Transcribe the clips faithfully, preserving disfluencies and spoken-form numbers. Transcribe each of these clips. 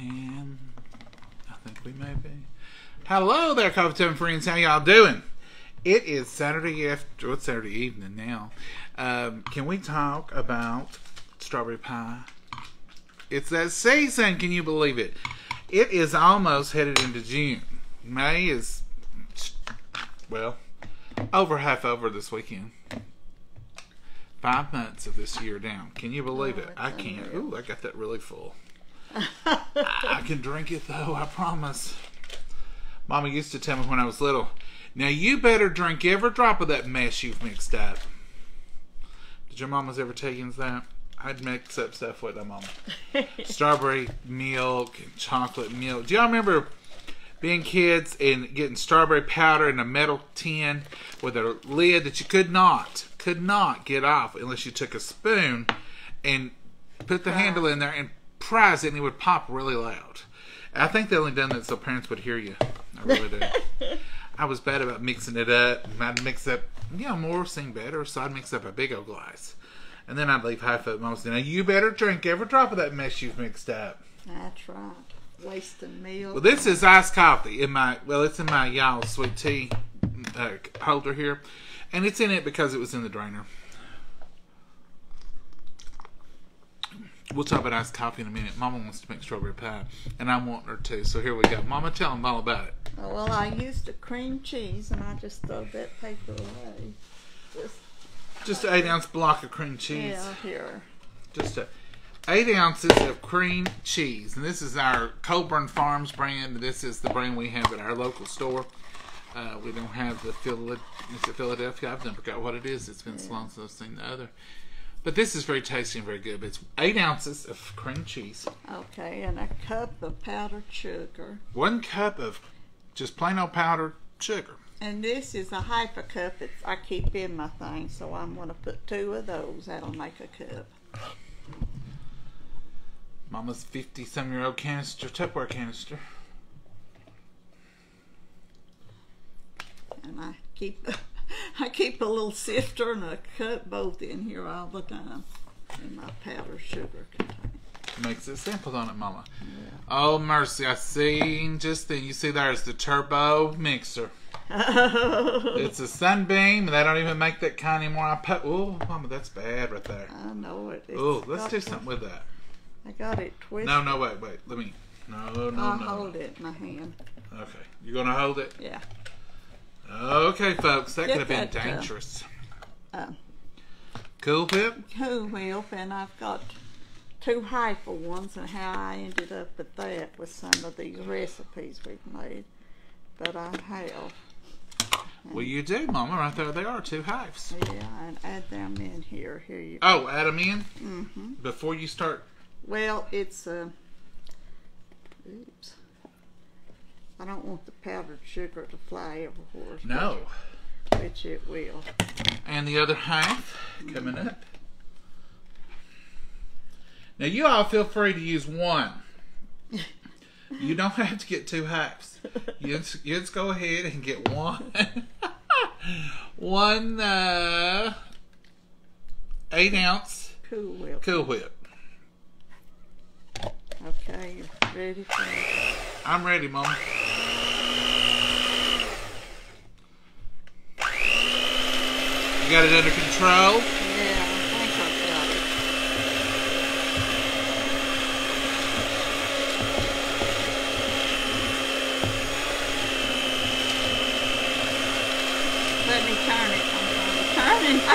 And I think we may be. Hello there, coffee time friends. How y'all doing? It is Saturday after, well, Saturday evening now. Um, can we talk about strawberry pie? It's that season, can you believe it? It is almost headed into June. May is, well, over half over this weekend. Five months of this year down. Can you believe it? I can't. Ooh, I got that really full. I, I can drink it though, I promise. Mama used to tell me when I was little, now you better drink every drop of that mess you've mixed up. Did your mamas ever tell you that? I'd mix up stuff with them, Mama. Strawberry milk and chocolate milk. Do y'all remember being kids and getting strawberry powder in a metal tin with a lid that you could not, could not get off unless you took a spoon and put the wow. handle in there and prize it, and it would pop really loud. I think they only done that so parents would hear you. I really do. I was bad about mixing it up. I'd mix up, you know, more seemed better, so I'd mix up a big old glass. And then I'd leave half of it. Mostly. Now, you better drink every drop of that mess you've mixed up. That's right. Wasting milk. Well, this is iced coffee in my, well, it's in my y'all sweet tea uh, holder here. And it's in it because it was in the drainer. We'll talk about iced coffee in a minute. Mama wants to make strawberry pie, and I want her to. So here we go. Mama, tell them all about it. Oh, well, I used the cream cheese, and I just threw that paper away. Just Just an eight ounce block of cream cheese. Yeah, here. Just a, eight ounces of cream cheese. And this is our Coburn Farms brand. This is the brand we have at our local store. Uh, we don't have the Philadelphia. I've never forgot what it is. It's been yeah. so long since I've seen the other. But this is very tasty and very good. But it's eight ounces of cream cheese. Okay, and a cup of powdered sugar. One cup of just plain old powdered sugar. And this is a half a cup that I keep in my thing, so I'm going to put two of those. That'll make a cup. Mama's fifty-some-year-old canister, Tupperware canister. And I keep, I keep a little sifter and a cup both in here all the time in my powdered sugar container. Makes it simple, don't it, Mama? Yeah. Oh, mercy. I seen just then. You see there's the turbo mixer. It's a Sunbeam. They don't even make that kind anymore. I put, oh, Mama, that's bad right there. I know it. Oh, let's do something with that. I got it twisted. No, no, wait, wait. Let me. No, no, no. I'll hold it in my hand. Okay. You're going to hold it? Yeah. Okay, folks. That could have been dangerous. Uh, cool Whip? Cool Whip, and I've got two hyphal ones, and how I ended up with that with some of these recipes we've made. But I have. And well, you do, Mama. Right there, they are two hives. Yeah, and add them in here. Here you go. Oh, add them in? Mm-hmm. Before you start? Well, it's a. Uh, oops. I don't want the powdered sugar to fly everywhere. No. Which it, which it will. And the other half coming mm-hmm. up. Now, you all feel free to use one. You don't have to get two halves. You just, you just go ahead and get one. one uh, eight ounce Cool Whip. Cool Whip. Okay, you ready for it? I'm ready, Mama. You got it under control? Let me turn it. I'm turning. I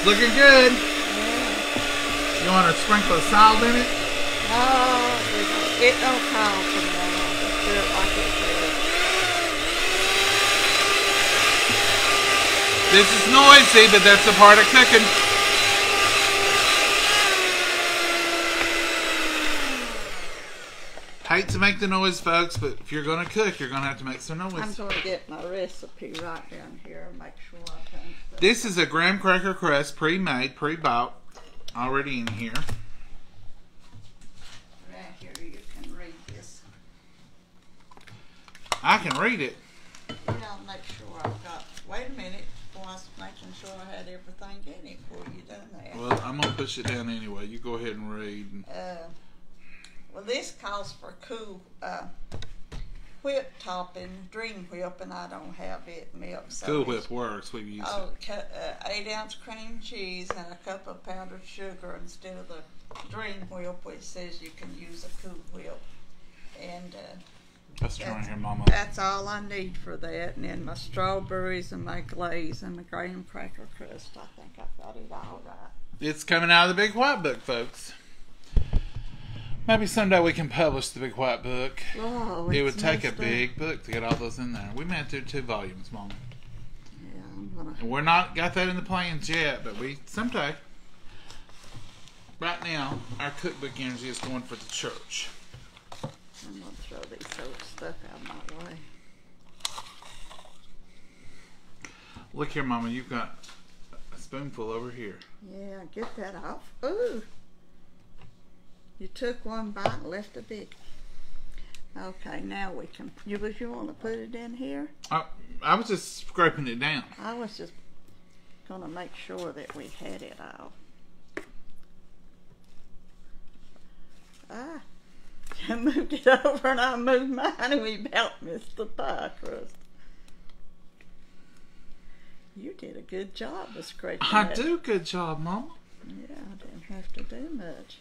It's looking good. Yeah. You want to sprinkle a salt in it? Oh, it don't call for that. Just do it like it. This is noisy, but that's the part of cooking. Hate to make the noise, folks, but if you're going to cook, you're going to have to make some noise. I'm going to get my recipe right down here and make sure I can. This is a graham cracker crust, pre-made, pre-bought, already in here. I can read it. Yeah, I'll make sure I've got. Wait a minute. Well, I was making sure I had everything in it before you done that. Well, I'm going to push it down anyway. You go ahead and read. And... Uh, well, this calls for Cool uh, Whip topping, Dream Whip, and I don't have it. Milk. So Cool Whip works. We've used oh, it. Uh, eight ounce cream cheese and a cup of powdered sugar instead of the Dream Whip, which says you can use a Cool Whip. And uh, that's, that's, here, Mama. That's all I need for that. And then my strawberries and my glaze and my graham cracker crust. I think I've got it all right. It's coming out of the Big White Book, folks. Maybe someday we can publish the Big White Book. Oh, it would take a big up. book to get all those in there. We may have to do two volumes, Mama. Yeah, I'm gonna... And we're not got that in the plans yet, but we someday. Right now, our cookbook energy is going for the church. I'm going to throw these old stuff out of my way. Look here, Mama. You've got a spoonful over here. Yeah, get that off. Ooh. You took one bite and left a big. Okay, now we can... You, was you want to put it in here? I, I was just scraping it down. I was just going to make sure that we had it all. Ah. I moved it over and I moved mine and we about missed the pie crust. You did a good job of scraping I that. do a good job, Mama. Yeah, I didn't have to do much.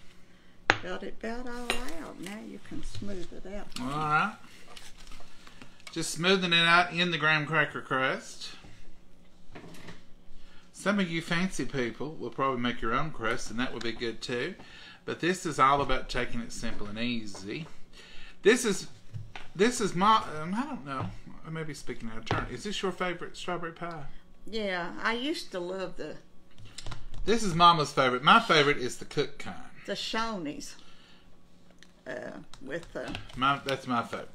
Got it about all out. Now you can smooth it out. All right. Just smoothing it out in the graham cracker crust. Some of you fancy people will probably make your own crust and that would be good too. But this is all about taking it simple and easy. This is, this is my, um, I don't know, I may be speaking out of turn. Is this your favorite strawberry pie? Yeah, I used to love the... This is Mama's favorite. My favorite is the cook kind. The Shoney's. Uh, with the... My, that's my favorite.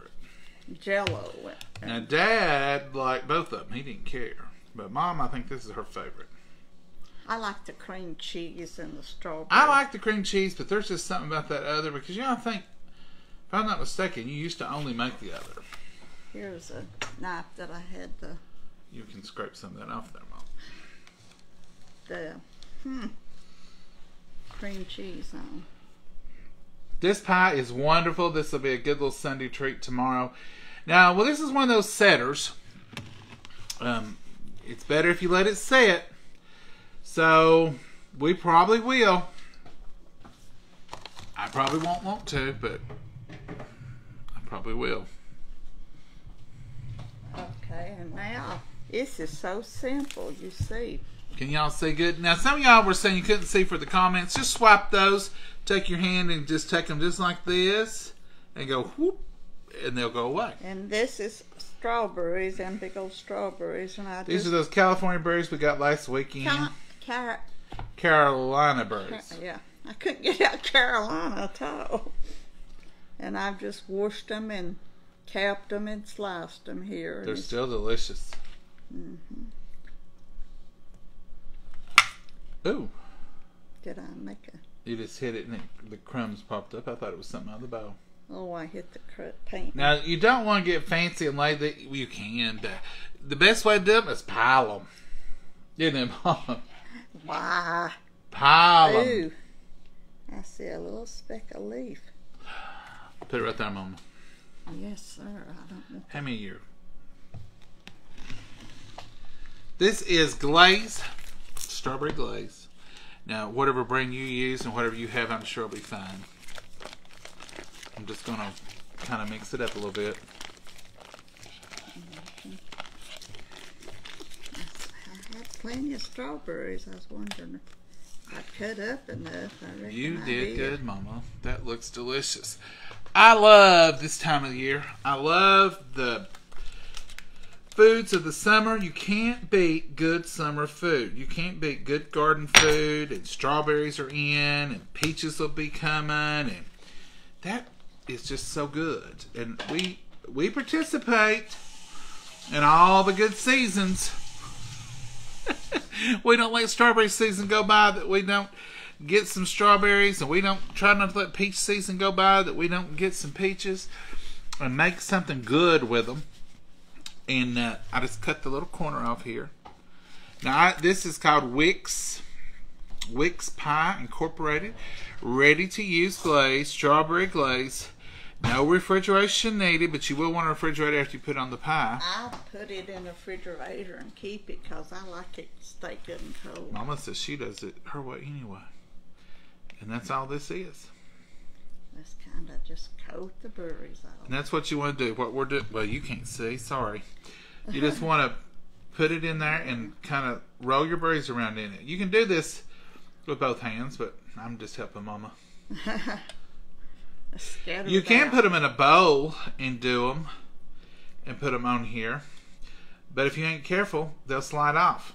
Jell-O. Now, Dad liked both of them. He didn't care. But Mom, I think this is her favorite. I like the cream cheese and the strawberry. I like the cream cheese, but there's just something about that other, because you know, I think, if I'm not mistaken, you used to only make the other. Here's a knife that I had the... You can scrape some of that off there, Mom. The hmm, cream cheese on. This pie is wonderful. This will be a good little Sunday treat tomorrow. Now, well, this is one of those setters. Um, it's better if you let it set. So, we probably will. I probably won't want to, but I probably will. Okay, and now, this is so simple, you see. Can y'all see good? Now, some of y'all were saying you couldn't see for the comments. Just swipe those, take your hand and just take them just like this, and go whoop, and they'll go away. And this is... Strawberries and big old strawberries, and I these just, are those California berries we got last weekend. Cal Car Carolina berries. Car yeah, I couldn't get out Carolina at all. And I've just washed them and capped them and sliced them here. They're still delicious. Mm-hmm. Ooh. Did I make a? You just hit it and it, the crumbs popped up. I thought it was something out of the bowl. Oh, I hit the paint. Now, you don't want to get fancy and lay the... You can, but the best way to do them is pile them. Isn't it, Mom? Why? Pile them. Ooh. I see a little speck of leaf. Put it right there, Mama. Yes, sir. I don't know. Hand me your... This is glaze. Strawberry glaze. Now, whatever brand you use and whatever you have, I'm sure will be fine. I'm just going to kind of mix it up a little bit. I had plenty of strawberries. I was wondering if I cut up enough. I reckon you did, I did good, Mama. That looks delicious. I love this time of the year. I love the foods of the summer. You can't beat good summer food. You can't beat good garden food. And strawberries are in. And peaches will be coming. And that... It's just so good, and we we participate in all the good seasons. We don't let strawberry season go by that we don't get some strawberries, and we don't try not to let peach season go by that we don't get some peaches and make something good with them. And uh, I just cut the little corner off here. Now, I, this is called Wix, Wix Pie Incorporated. Ready to use glaze, strawberry glaze. No refrigeration needed, but you will want a refrigerator after you put it on the pie. I'll put it in the refrigerator and keep it because I like it to stay good and cold. Mama says she does it her way anyway. And that's all this is. Let's kind of just coat the berries off. And that's what you want to do. What we're doing, well, you can't see, sorry. You just want to put it in there and kind of roll your berries around in it. You can do this with both hands, but I'm just helping Mama. You can out. Put them in a bowl and do them and put them on here. But if you ain't careful, they'll slide off.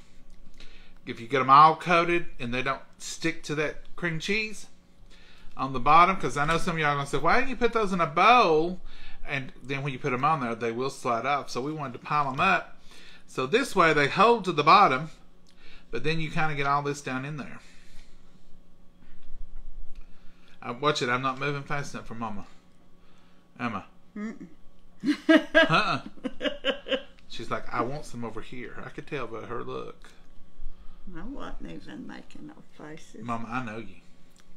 If you get them all coated and they don't stick to that cream cheese on the bottom, because I know some of y'all are going to say, why didn't you put those in a bowl? And then when you put them on there, they will slide up. So we wanted to pile them up. So this way they hold to the bottom, but then you kind of get all this down in there. I watch it, I'm not moving fast enough for Mama. Emma. Mm-mm. uh-uh. She's like, I want some over here. I could tell by her look. I wasn't even making no faces. Mama, I know you.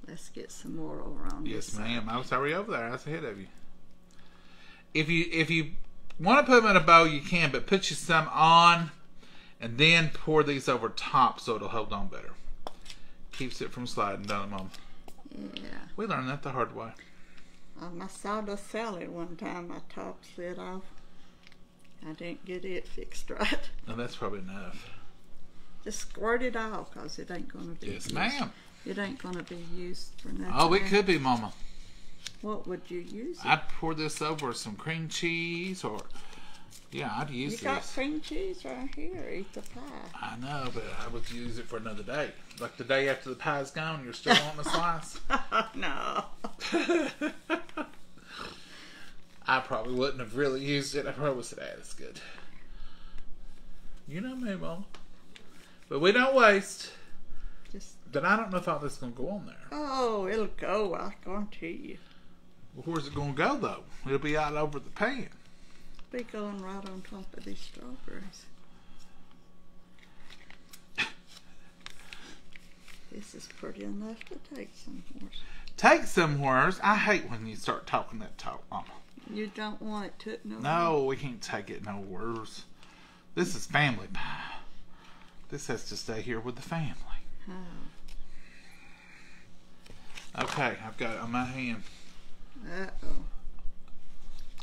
Let's get some more over on this. Yes, ma'am. I was already over there. I was ahead of you. If you if you want to put them in a bowl, you can, but put you some on and then pour these over top so it'll hold on better. Keeps it from sliding down, Mama. Yeah. We learned that the hard way. Um, I saw the salad one time. My top slid off. I didn't get it fixed right. No, that's probably enough. Just squirt it off because it ain't going to be used. Yes, ma'am. It ain't going to be used for nothing. Oh, it could be, Mama. What would you use it? I'd pour this over some cream cheese or... Yeah, I'd use this. You got this cream cheese right here. Eat the pie. I know, but I would use it for another day. Like the day after the pie's gone, you're still wanting a slice? No. I probably wouldn't have really used it. I probably would have said, hey, that's good. You know me, Mom. But we don't waste. Just. But I don't know if all this is going to go on there. Oh, it'll go. I guarantee you. Well, where's it going to go, though? It'll be all over the pan. Be going right on top of these strawberries. This is pretty enough to take somewhere. Take somewhere? I hate when you start talking that talk, Mama. You don't want it took nowhere. No, we can't take it nowhere. This is family pie. This has to stay here with the family. Oh. Okay, I've got it on my hand. Uh-oh.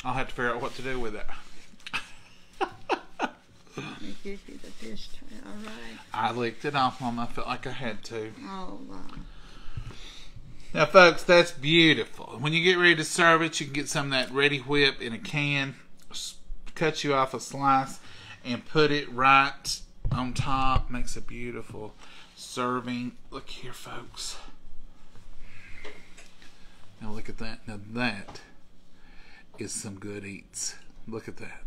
I'll have to figure out what to do with it. Let me give you the dish towel, all right? I licked it off, Mama. I felt like I had to. Oh, wow. Now, folks, that's beautiful. When you get ready to serve it, you can get some of that Ready Whip in a can, cut you off a slice, and put it right on top. Makes a beautiful serving. Look here, folks. Now, look at that. Now, that... is some good eats. Look at that.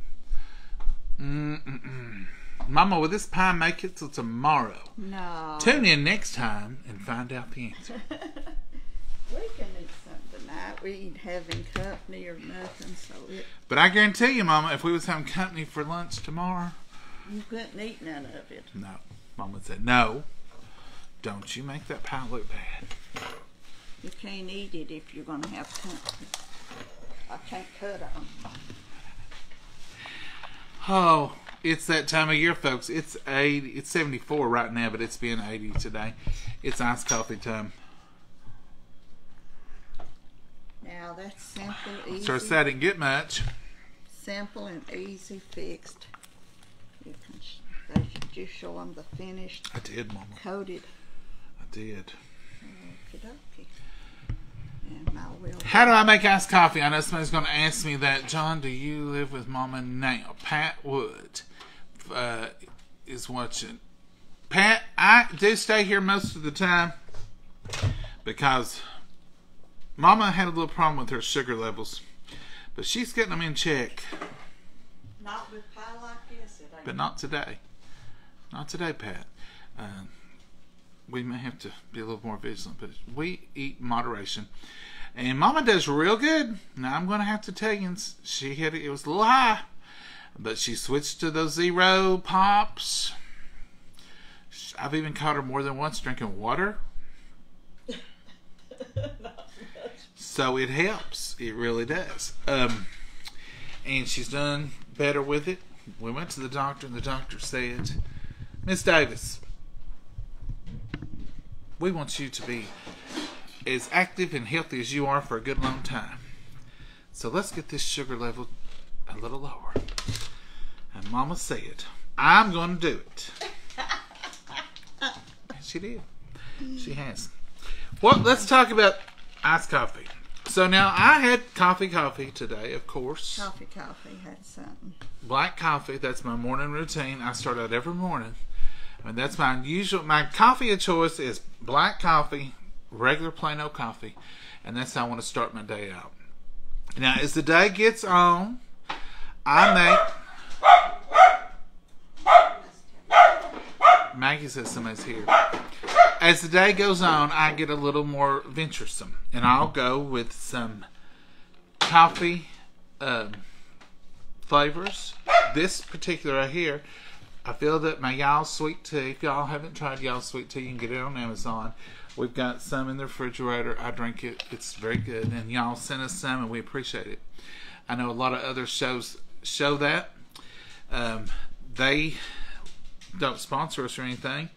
Mm-mm-mm. Mama, will this pie make it till tomorrow? No. Tune in next time and find out the answer. We can eat something tonight. We ain't having company or nothing, so it. But I guarantee you, Mama, if we was having company for lunch tomorrow, you couldn't eat none of it. No. Mama said, no. Don't you make that pie look bad. You can't eat it if you're gonna have company. I can't cut them. Oh, it's that time of year, folks. It's eighty, it's seventy-four right now, but it's been eighty today. It's iced coffee time. Now that's simple, easy. Sure, so I didn't get much. Simple and easy fixed. You can sh they should just show them the finished. I did, Mama. Coated. I did. Okie dokie. How do I make iced coffee? I know somebody's going to ask me that. John, do you live with Mama now? Pat Wood uh, is watching. Pat, I do stay here most of the time because Mama had a little problem with her sugar levels, but she's getting them in check. Not with pie like this, it ain't. But not today. Not today, Pat. Uh, we may have to be a little more vigilant, but we eat moderation. And Mama does real good. Now, I'm going to have to tell you, she had it, it was a little high. But she switched to the Zero Pops. I've even caught her more than once drinking water. So it helps. It really does. Um, and she's done better with it. We went to the doctor, and the doctor said, Miss Davis, we want you to be as active and healthy as you are for a good long time. So let's get this sugar level a little lower. And Mama said, I'm going to do it. And she did. She has. Well, let's talk about iced coffee. So now I had coffee coffee today, of course. Coffee coffee had something. Black coffee, that's my morning routine. I start out every morning. I mean, that's my usual, my coffee of choice is black coffee, regular plain old coffee, and that's how I want to start my day out. Now, as the day gets on, I make... Maggie says somebody's here. As the day goes on, I get a little more venturesome, and I'll go with some coffee um, flavors. This particular right here, I filled up my Y'all Sweet Tea. If y'all haven't tried Y'all Sweet Tea, you can get it on Amazon. We've got some in the refrigerator. I drink it. It's very good, and y'all sent us some, and we appreciate it. I know a lot of other shows show that. Um, they don't sponsor us or anything.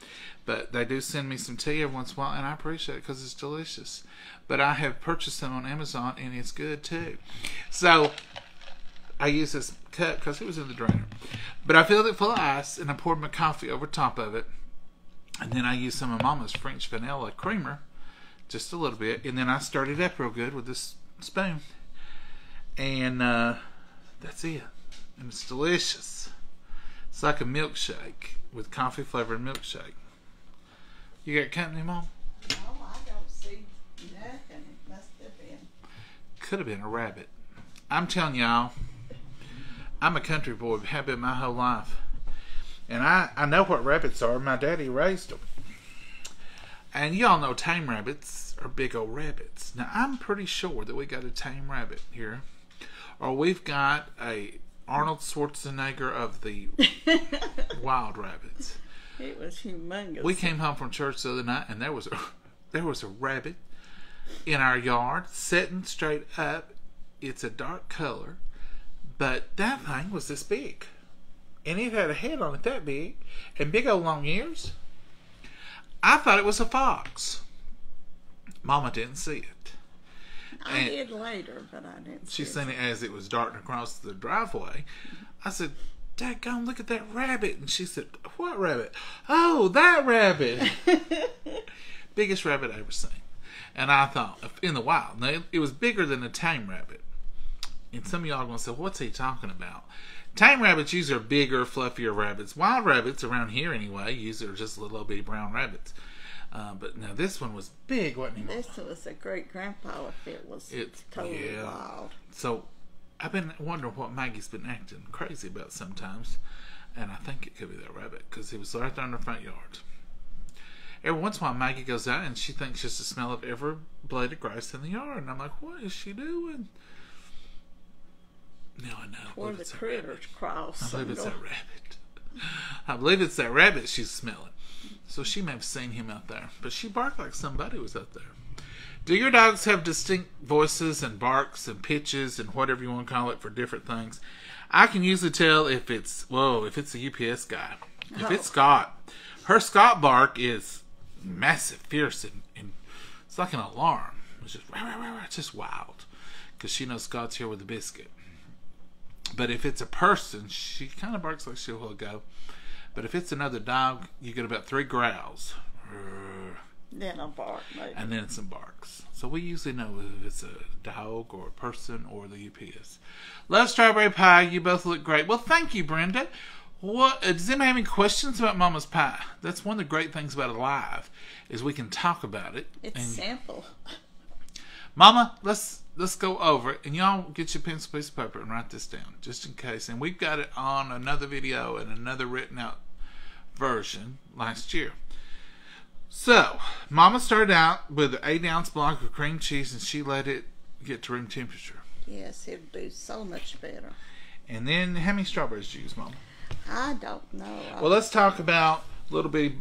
But they do send me some tea every once in a while, and I appreciate it because it's delicious. But I have purchased them on Amazon, and it's good too. So I use this cup because it was in the drainer. But I filled it full of ice, and I poured my coffee over top of it. And then I used some of Mama's French vanilla creamer, just a little bit. And then I stirred it up real good with this spoon. And uh, that's it. And it's delicious. It's like a milkshake with coffee-flavored milkshake. You got company, Mom? No, I don't see nothing. It must have been. Could have been a rabbit. I'm telling y'all, I'm a country boy. Have been my whole life. And I, I know what rabbits are. My daddy raised them. And y'all know tame rabbits are big old rabbits. Now, I'm pretty sure that we got a tame rabbit here. Or we've got a Arnold Schwarzenegger of the wild rabbits. It was humongous. We came home from church the other night, and there was a, there was a rabbit in our yard, sitting straight up. It's a dark color, but that thing was this big. And it had a head on it that big, and big old long ears. I thought it was a fox. Mama didn't see it. I and did later, but I didn't see it. She seen it as it was darting across the driveway. I said, Dadgone, look at that rabbit. And she said, what rabbit? Oh, that rabbit. Biggest rabbit I ever seen. And I thought, in the wild. Now, it was bigger than a tame rabbit. And some of y'all are going to say, what's he talking about? Tame rabbits usually are bigger, fluffier rabbits. Wild rabbits, around here anyway, usually are just little, little bitty brown rabbits. Uh, but now, this one was big, wasn't it? This was a great-grandpa if it was it's, totally yeah. wild. So, I've been wondering what Maggie's been acting crazy about sometimes, and I think it could be that rabbit because he was right there in the front yard. Every once in a while, Maggie goes out and she thinks just the smell of every blade of grass in the yard, and I'm like, what is she doing? Now I know. Where the critters cross. I believe it's that rabbit. I believe it's that rabbit she's smelling. So she may have seen him out there, but she barked like somebody was out there. Do your dogs have distinct voices and barks and pitches and whatever you want to call it for different things? I can usually tell if it's, whoa, if it's a U P S guy. If oh. it's Scott. Her Scott bark is massive, fierce, and, and it's like an alarm. It's just, rah, rah, rah, rah, it's just wild because she knows Scott's here with a biscuit. But if it's a person, she kind of barks like she'll go. But if it's another dog, you get about three growls. Rrr. Then a bark, maybe. And then some barks. So we usually know if it's a dog or a person or the U P S. Love strawberry pie. You both look great. Well, thank you, Brenda. What, does anybody have any questions about Mama's pie? That's one of the great things about Alive is we can talk about it. It's and simple. Mama, let's let's go over it. And y'all get your pencil, piece of paper, and write this down just in case. And we've got it on another video and another written out version last year. So, Mama started out with an eight ounce block of cream cheese, and she let it get to room temperature. Yes, it'd do so much better. And then how many strawberries did you use, Mom? I don't know. Well, let's talk about little bitty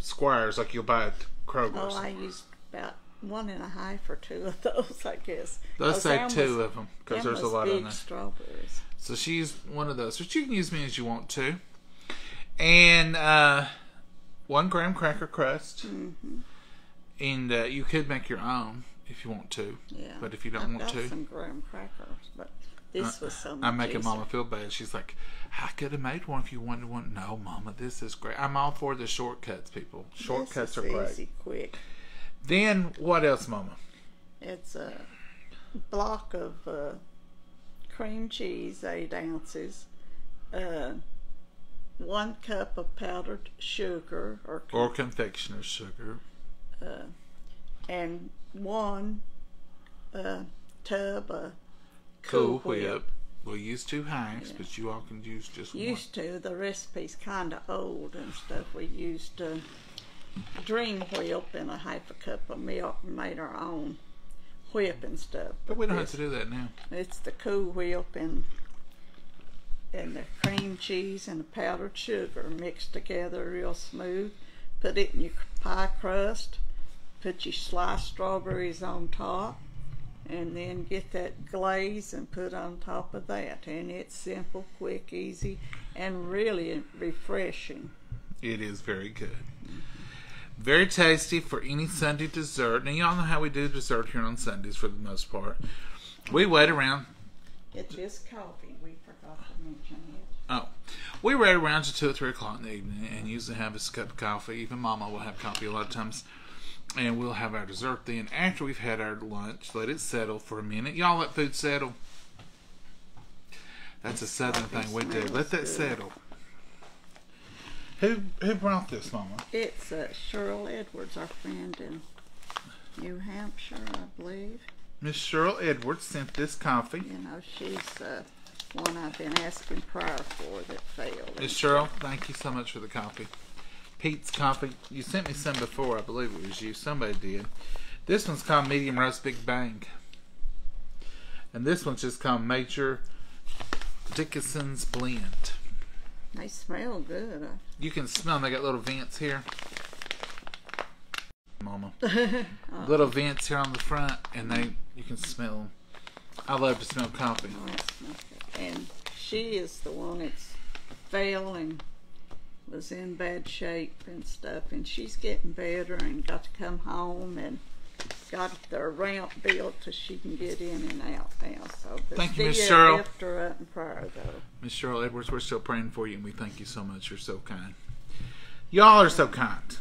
squares like you'll buy at Kroger's. Oh, I used about one and a half or two of those, I guess. Let's say two of them because there's a lot on there. Strawberries. So she used one of those, but you can use many as you want to. And uh, one graham cracker crust. Mm-hmm. And uh, you could make your own if you want to. Yeah. But if you don't I've want got to, some graham crackers, but this uh, was so much I'm making easier. Mama feel bad. She's like, I could have made one if you wanted one. No, Mama, this is great. I'm all for the shortcuts, people. Shortcuts this is are great. Easy, quick. Then what else, Mama? It's a block of uh, cream cheese, eight ounces. Uh, one cup of powdered sugar or con or confectioner's sugar. Uh, and one uh, tub of Cool Whip. We'll use two hanks, yeah. But you all can use just one. Used to. The recipe's kind of old and stuff. We used uh, Dream Whip and a half a cup of milk and made our own whip and stuff. But, but we don't this, have to do that now. It's the Cool Whip and, and the cream cheese and the powdered sugar mixed together real smooth. Put it in your pie crust. Put your sliced strawberries on top. And then get that glaze and put on top of that. And it's simple, quick, easy, and really refreshing. It is very good. Very tasty for any Sunday dessert. Now, y'all know how we do dessert here on Sundays for the most part. We wait around. Get this coffee. We forgot to mention it. Oh. We wait around to two or three o'clock in the evening and usually have us a cup of coffee. Even Mama will have coffee a lot of times. And we'll have our dessert then after we've had our lunch. Let it settle for a minute. Y'all let food settle. That's a southern thing we do. Let that settle. Who who brought this, Mama? It's uh, Cheryl Edwards, our friend in New Hampshire, I believe. Miss Cheryl Edwards sent this coffee. You know, she's uh, one I've been asking prior for that failed. Miss Cheryl, thank you so much for the coffee. Pete's coffee. You sent me some before, I believe it was you. Somebody did. This one's called Medium Roast Big Bang. And this one's just called Major Dickinson's Blend. They smell good. You can smell them. They got little vents here. Mama. oh. Little vents here on the front, and they you can smell them. I love to smell coffee. Oh, that smells good. And she is the one that's failing. Was in bad shape and stuff, and she's getting better and got to come home and got their ramp built so she can get in and out now. So thank you, Miss Cheryl. Lift her up in prayer, though. Miss Cheryl Edwards, we're still praying for you, and we thank you so much. You're so kind. Y'all are so kind.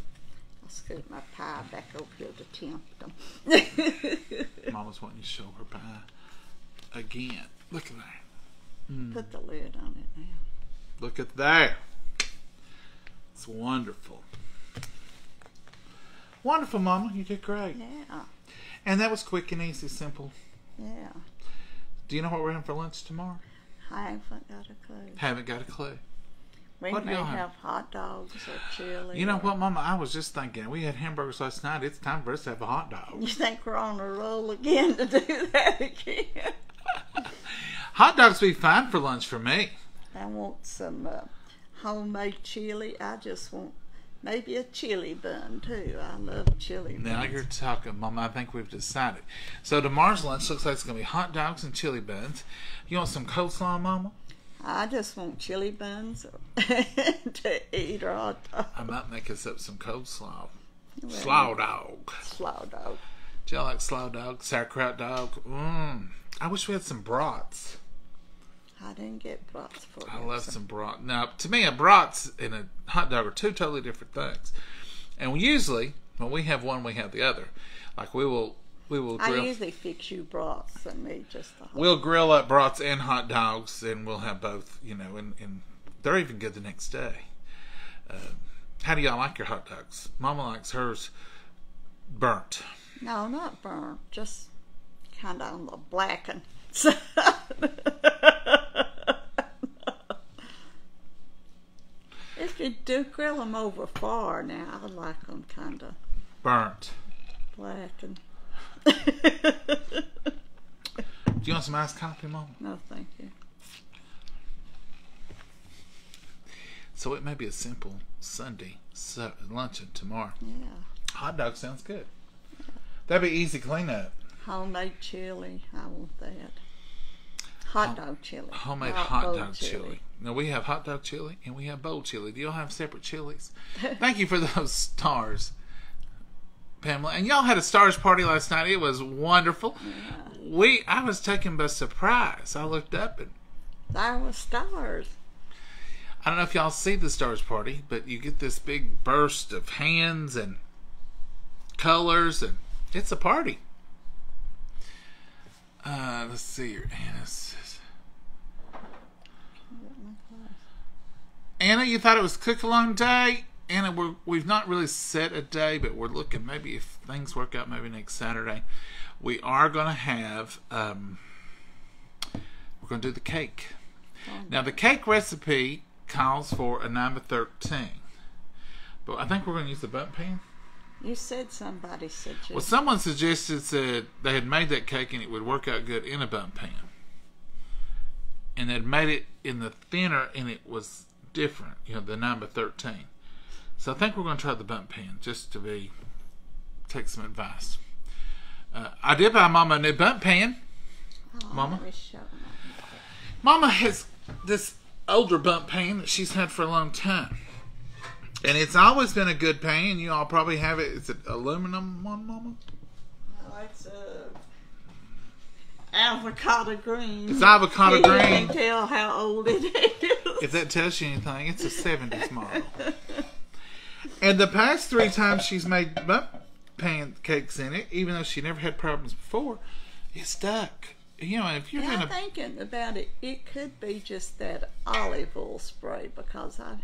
I'll scoot my pie back over here to tempt them. Mama's wanting to show her pie again. Look at that. Mm. Put the lid on it now. Look at that. It's wonderful. Wonderful, Mama. You did great. Yeah. And that was quick and easy, simple. Yeah. Do you know what we're having for lunch tomorrow? I haven't got a clue. Haven't got a clue. We what may have, have hot dogs or chili. You know or... what, Mama? I was just thinking. We had hamburgers last night. It's time for us to have a hot dog. You think we're on a roll again to do that again? Hot dogs be fine for lunch for me. I want some... Uh, homemade chili. I just want maybe a chili bun too. I love chili buns. Now you're talking, Mom. I think we've decided. So tomorrow's lunch looks like it's going to be hot dogs and chili buns. You want some coleslaw, Mama? I just want chili buns to eat or hot dog. I might make us up some coleslaw. Well, slaw dog. Slaw dog. Do y'all like slaw dog? Sauerkraut dog? Mmm. I wish we had some brats. I didn't get brats for I love some brat. Now, to me, a brats and a hot dog are two totally different things. And we usually, when we have one, we have the other. Like we will, we will. Grill. I usually fix you brats and me just the. Hot we'll grill up brats and hot dogs, and we'll have both. You know, and, and they're even good the next day. Uh, how do y'all like your hot dogs? Mama likes hers burnt. No, not burnt. Just kind of on the blackened side. If you do grill them over far now, I like them kind of... burnt. Blackened. Do you want some iced coffee, Mom? No, thank you. So it may be a simple Sunday luncheon tomorrow. Yeah. Hot dog sounds good. Yeah. That'd be easy cleanup. Homemade chili. I want that. Hot dog chili. Homemade hot, hot dog chili. chili. Now we have hot dog chili and we have bowl chili. Do y'all have separate chilies? Thank you for those stars, Pamela. And y'all had a stars party last night. It was wonderful. Yeah. We I was taken by surprise. I looked up and there were stars. I don't know if y'all see the stars party, but you get this big burst of hands and colors, and it's a party. Uh, let's see here. Anna's. Anna, you thought it was cook along day? Anna, we're, we've not really set a day, but we're looking. Maybe if things work out, maybe next Saturday. We are going to have, um, we're going to do the cake. Oh. Now, the cake recipe calls for a nine by thirteen. But I think we're going to use the bump pan. You said somebody suggested. Well, someone suggested said they had made that cake and it would work out good in a bump pan. And they'd made it in the thinner and it was different, you know, the nine by thirteen. So I think we're going to try the bump pan just to be, take some advice. Uh, I did buy Mama a new bump pan. Oh, Mama. Mama has this older bump pan that she's had for a long time. And it's always been a good pan. You all probably have it. It's an aluminum one, Mama? No, it's a avocado green. It's avocado green. You can tell how old it is. If that tells you anything, it's a seventies model. And the past three times she's made bump pancakes in it, even though she never had problems before, it's stuck. You know, if you're yeah, gonna... I'm thinking about it, it could be just that olive oil spray because I...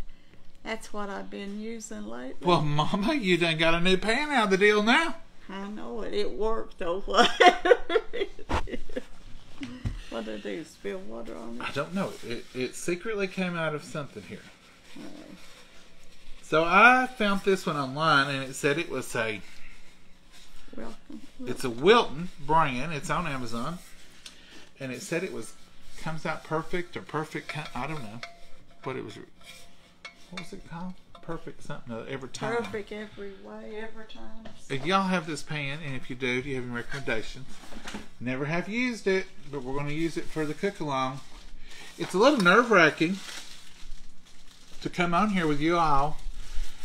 That's what I've been using lately. Well, Mama, you done got a new pan out of the deal now. I know it. It worked, though. What did I do? Spill water on it? I don't know. It, it secretly came out of something here. Right. So I found this one online, and it said it was a... Wilton. It's a Wilton brand. It's on Amazon. And it said it was... Comes out perfect or perfect... I don't know. But it was... What was it called? Perfect something. No, every time. Perfect every way, every time. If y'all have this pan, and if you do, if you have any recommendations, never have used it, but we're going to use it for the cook-along. It's a little nerve-wracking to come on here with you all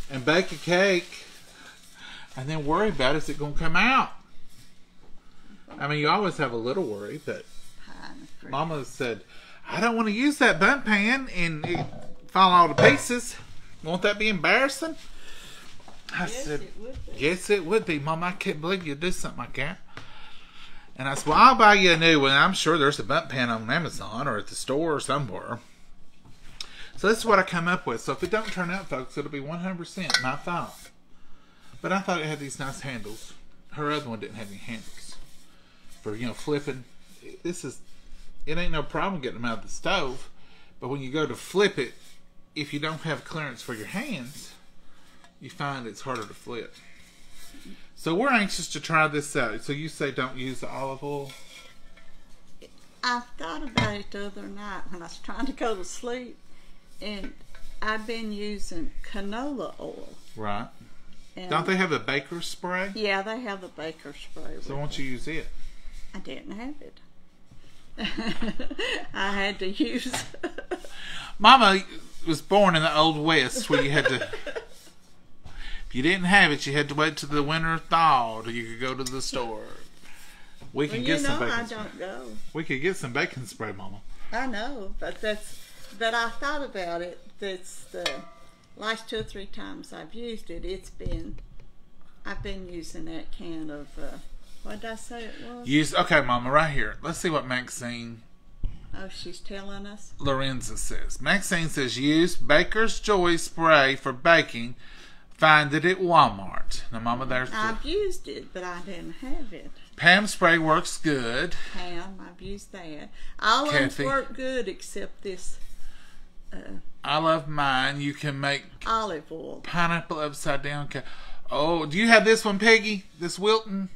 and bake a cake and then worry about is it going to come out. I mean, you always have a little worry, but Mama said, I don't want to use that bump pan, and it... Fall all to pieces. Won't that be embarrassing? I yes, said, it would be. Yes, it would be. Mom, I can't believe you'd do something like that. And I said, well, I'll buy you a new one. I'm sure there's a bump pan on Amazon or at the store or somewhere. So this is what I come up with. So if it don't turn out, folks, it'll be one hundred percent my fault. But I thought it had these nice handles. Her other one didn't have any handles. For, you know, flipping. This is, it ain't no problem getting them out of the stove. But when you go to flip it, if you don't have clearance for your hands, you find it's harder to flip. So we're anxious to try this out. So you say don't use the olive oil? I thought about it the other night when I was trying to go to sleep, and I've been using canola oil. Right. And don't they have a baker's spray? Yeah, they have a baker's spray. So why don't you use it? I didn't have it. I had to use it. Mama was born in the Old West where you had to, if you didn't have it, you had to wait till the winter thawed or you could go to the store. We can well, get you know some bacon I spray. Don't go. We could get some bacon spray, Mama. I know, but that's, but I thought about it. That's the last two or three times I've used it. It's been, I've been using that can of, uh, what did I say it was? Use, okay, Mama, right here. Let's see what Maxine... Oh, she's telling us. Lorenza says. Maxine says, use Baker's Joy spray for baking. Find it at Walmart. Now, Mama, there's the... I've used it, but I didn't have it. Pam spray works good. Pam, I've used that. All of them work good except this. Uh, I love mine. You can make... Olive oil. Pineapple upside down. Oh, do you have this one, Peggy? This Wilton?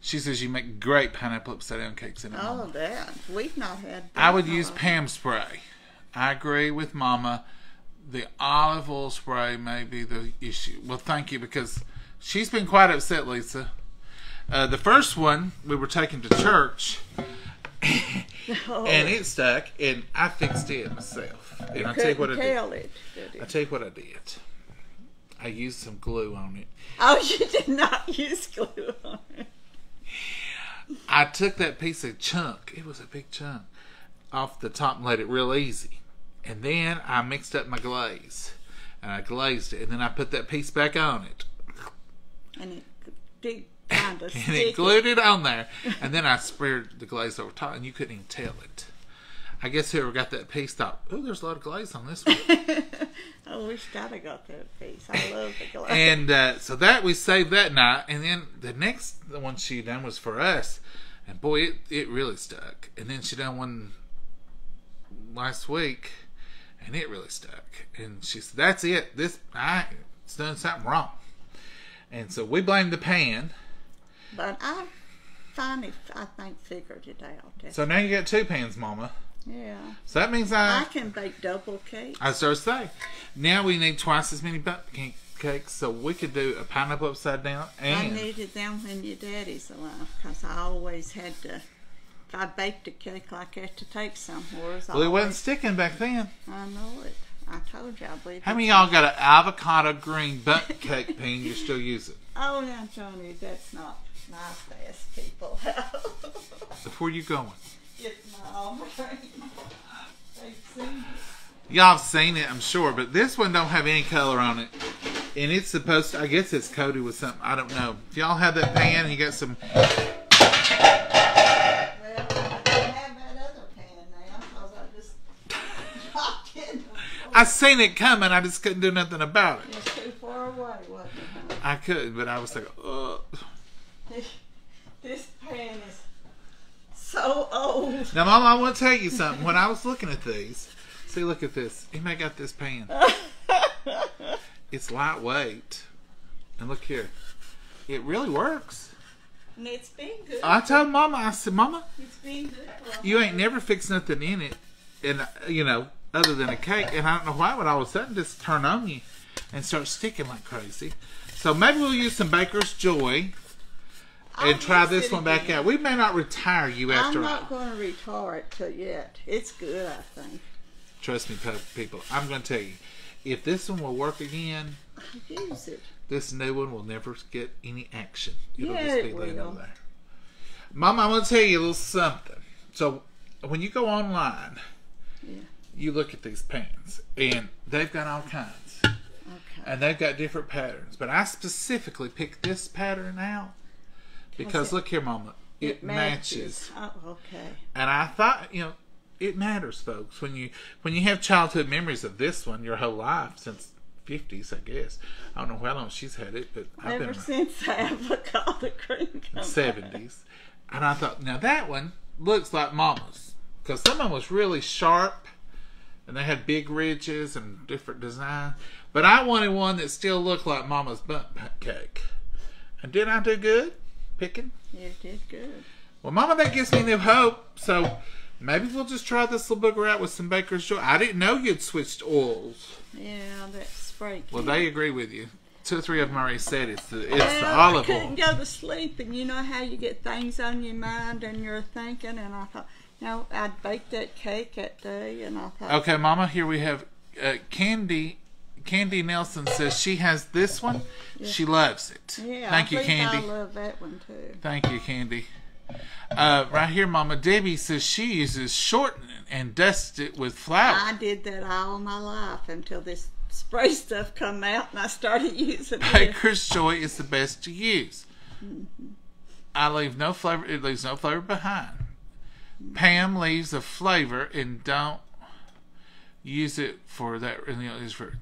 She says you make great pineapple upside down cakes in it. Oh, Mama. That. We've not had that. I would use Pam spray. I agree with Mama. the olive oil spray may be the issue. Well, thank you, because she's been quite upset, Lisa. Uh, the first one we were taken to church, oh. and it stuck, and I fixed it myself. And I tell you what I did. It, did I tell you what I did. I used some glue on it. Oh, you did not use glue on it. I took that piece of chunk, it was a big chunk, off the top and let it real easy. And then I mixed up my glaze. And I glazed it. And then I put that piece back on it. And it did kind of stick. And it glued it on there. And then I spread the glaze over top, and you couldn't even tell it. I guess whoever got that piece thought, oh, there's a lot of glaze on this one. I wish I'd have got that piece. I love the glaze. And uh, so that we saved that night. And then the next the one she done was for us. And boy, it, it really stuck. And then she done one last week, and it really stuck. And she said, that's it. This I it's done something wrong. And so we blamed the pan. But I finally, I think, figured it out. So now you got two pans, Mama. Yeah. So that means I... I can bake double cakes. I was going to say. Now we need twice as many buckwheat cakes, so we could do a pineapple upside down. And I needed them when your daddy's alive, because I always had to... If I baked a cake like that to take somewhere. Well, it wasn't sticking back then. I know it. I told you, I believe it. How many of y'all got an avocado green butt cake pan you're still using? Oh, now, Johnny, that's not nice to ask people out. So where are you going? It's my own brain. They've seen it. Y'all have seen it, I'm sure, but this one don't have any color on it. And it's supposed to, I guess it's coated with something, I don't know. If y'all have that pan and you got some... I seen it coming. I just couldn't do nothing about it. It was too far away, wasn't it? I could, but I was like, ugh. This pan is so old. Now, Mama, I want to tell you something. When I was looking at these, see, look at this. He may got this pan. It's lightweight. And look here. It really works. And it's been good. I told Mama, I said, Mama, it's been good. You ain't never fixed nothing in it. And, you know, other than a cake, and I don't know why it would all of a sudden just turn on you and start sticking like crazy. So maybe we'll use some Baker's Joy and I'll try this one again. back out. We may not retire you after all. I'm not going to retire it till yet. It's good, I think. Trust me, people. I'm going to tell you, if this one will work again, I'll use it. This new one will never get any action. It'll yeah, just be it laying on there. Mama, I'm going to tell you a little something. So when you go online, yeah. you look at these pans, and they've got all kinds. Okay. And they've got different patterns. But I specifically picked this pattern out because, it, look here, Mama, it, it matches. matches. Oh, okay. And I thought, you know, it matters, folks. When you when you have childhood memories of this one your whole life, since fifties, I guess. I don't know how long she's had it, but I've Ever been... Ever since I avocado cream. seventies. And I thought, now that one looks like Mama's. Because some of them was really sharp. And they had big ridges and different design. But I wanted one that still looked like Mama's bunt cake. And did I do good picking? You did good. Well, Mama, that gives me new hope. So maybe we'll just try this little booger out with some Baker's Joy. I didn't know you'd switched oils. Yeah, that's spray. Well, they agree with you. Two or three of them already said it's the, it's well, the olive oil. I couldn't go to sleep. And you know how you get things on your mind and you're thinking. And I thought... No, I baked that cake that day, and I thought... Okay, Mama, here we have uh, Candy. Candy Nelson says she has this one. Yes. She loves it. Yeah, Thank I you, think Candy. I love that one, too. Thank you, Candy. Uh, right here, Mama Debbie says she uses shortening and dust it with flour. I did that all my life until this spray stuff come out, and I started using it. Baker's Joy is the best to use. Mm-hmm. I leave no flavor. It leaves no flavor behind. Pam leaves the flavor and don't use it for that.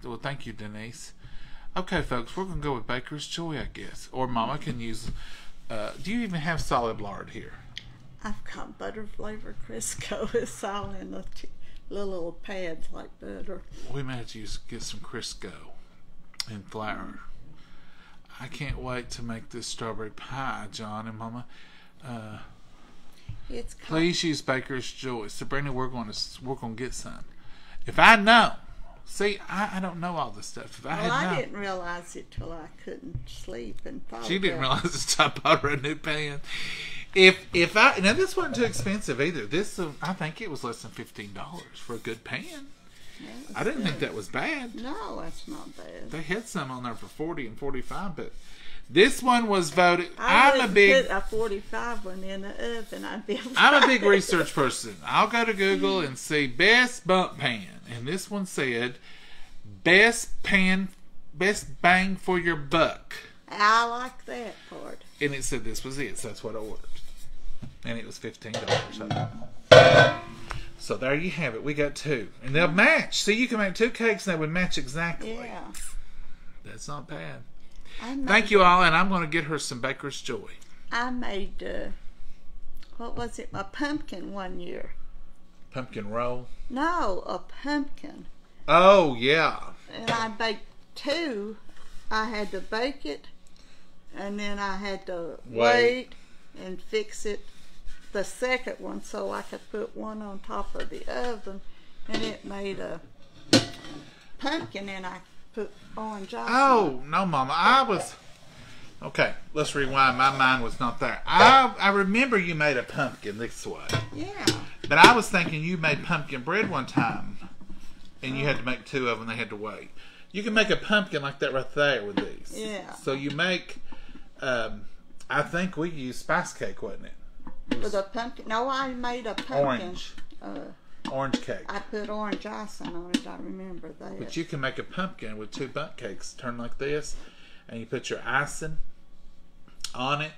Well, thank you, Denise. Okay, folks, we're going to go with Baker's Joy, I guess. Or Mama can use... Uh, do you even have solid lard here? I've got butter flavored Crisco. It's all in the little, little pads like butter. We may have to use, get some Crisco and flour. I can't wait to make this strawberry pie, John and Mama. Uh... It's Please use Baker's Joy, Sabrina. We're going to we're going to get some. If I know See, I, I don't know all this stuff. I well, I not. didn't realize it till I couldn't sleep and fall She didn't up. realize it till I bought her a new pan. If if I now this wasn't too expensive either. This uh, I think it was less than fifteen dollars for a good pan. I didn't good. think that was bad. No, that's not bad. They had some on there for forty and forty-five, but this one was voted. I I'm a big. Put a forty-five one in the oven. I'd be. I'm a big research person. I'll go to Google and see best bump pan, and this one said best pan, best bang for your buck. I like that part. And it said this was it, so that's what I ordered, and it was fifteen dollars. Mm-hmm. So there you have it. We got two, and they'll match. See, you can make two cakes, and they would match exactly. Yeah, that's not bad. Made, Thank you all, and I'm going to get her some Baker's Joy. I made, uh, what was it, my pumpkin one year. Pumpkin roll? No, a pumpkin. Oh, yeah. And I baked two. I had to bake it, and then I had to wait, wait and fix it, the second one, so I could put one on top of the oven, and it made a pumpkin, and I put orange ice Oh, on. no, Mama. I was... Okay, let's rewind. My mind was not there. I, I remember you made a pumpkin this way. Yeah. But I was thinking you made pumpkin bread one time, and you had to make two of them. They had to wait. You can make a pumpkin like that right there with these. Yeah. So you make... Um, I think we used spice cake, wasn't it? It was with a pumpkin. No, I made a pumpkin. Orange. Uh, orange cake. I put orange icing on it. I remember that. But you can make a pumpkin with two bunt cakes. Turn like this, and you put your icing on it,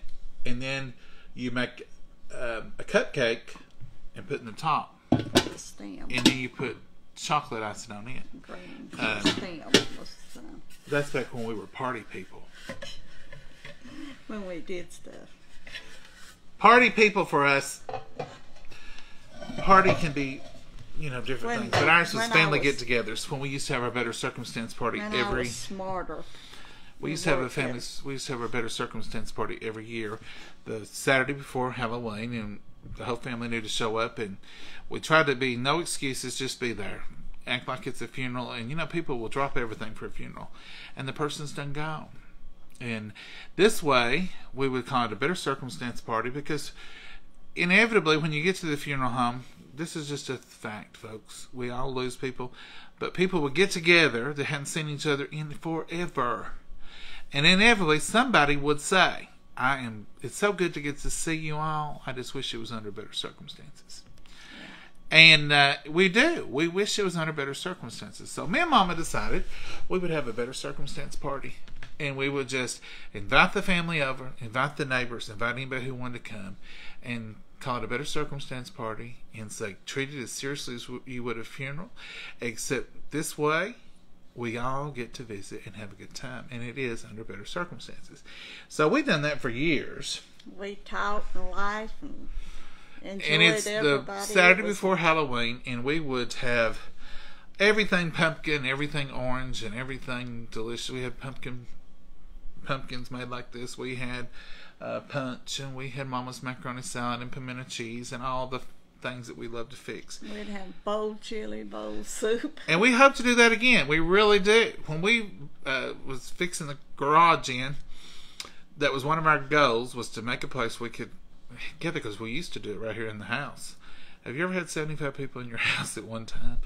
and then you make um, a cupcake and put in the top. The stem. And then you put chocolate icing on it. Green. Um, stem was, uh, that's back when we were party people. When we did stuff. Party people for us, party can be, you know, different when, things. But ours was family get-togethers. When we used to have our better circumstance party every. I was smarter. We used to have a family. We used to have our better circumstance party every year, the Saturday before Halloween, and the whole family knew to show up. And we tried to be no excuses, just be there, act like it's a funeral. And you know, people will drop everything for a funeral, and the person's done gone. And this way, we would call it a better circumstance party, because inevitably, when you get to the funeral home, this is just a fact, folks. We all lose people, but people would get together that hadn't seen each other in forever, and inevitably, somebody would say, "I am. It's so good to get to see you all. I just wish it was under better circumstances." And uh, we do. We wish it was under better circumstances. So me and Mama decided we would have a better circumstance party. And we would just invite the family over, invite the neighbors, invite anybody who wanted to come, and call it a better circumstance party, and say, treat it as seriously as you would a funeral, except this way, we all get to visit and have a good time, and it is under better circumstances. So we've done that for years. We talked and laughed and enjoyed everybody. And it's the Saturday before Halloween, and we would have everything pumpkin, everything orange, and everything delicious. We had pumpkin... pumpkins made like this. We had uh, punch, and we had Mama's macaroni salad and pimento cheese and all the things that we love to fix. We'd have bowl chili, bowl soup. And we hope to do that again. We really do. When we uh, was fixing the garage in, that was one of our goals, was to make a place we could get it, because we used to do it right here in the house. Have you ever had seventy-five people in your house at one time?